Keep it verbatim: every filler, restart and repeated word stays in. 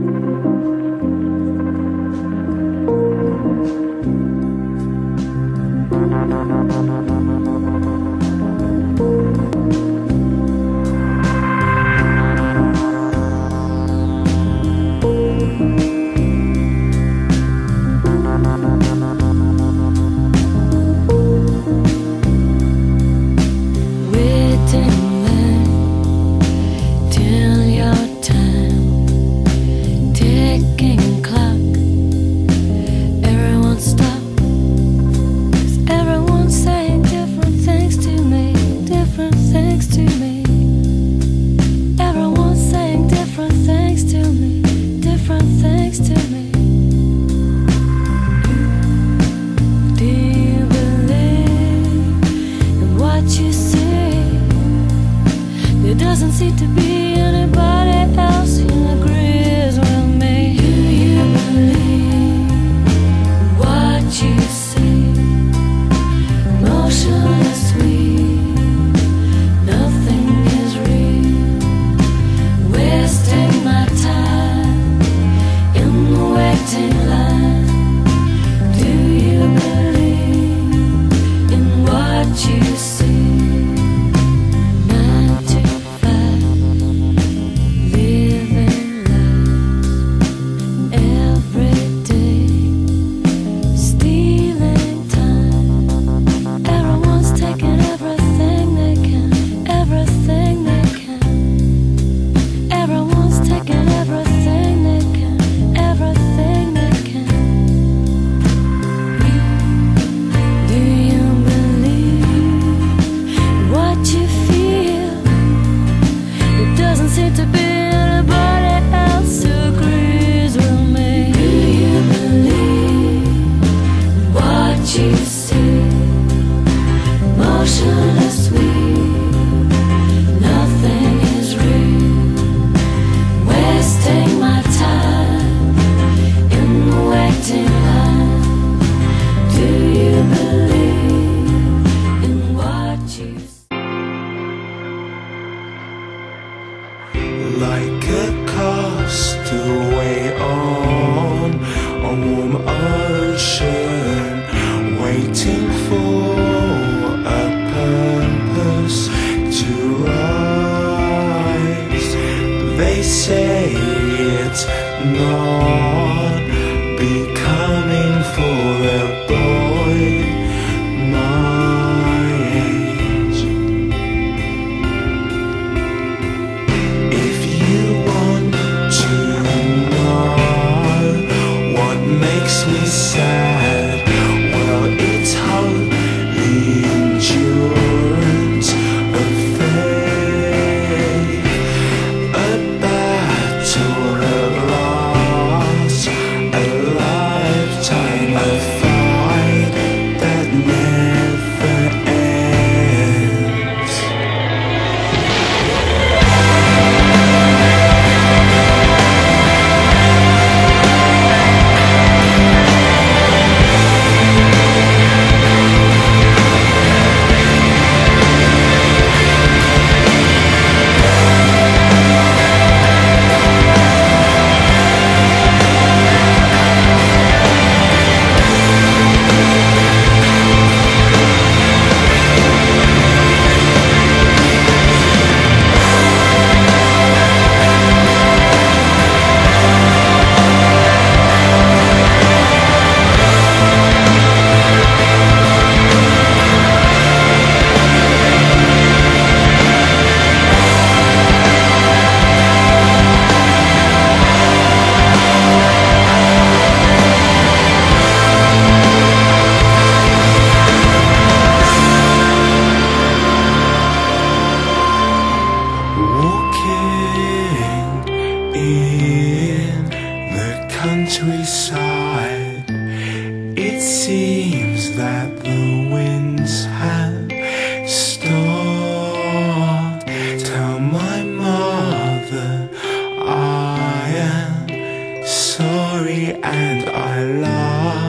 and I love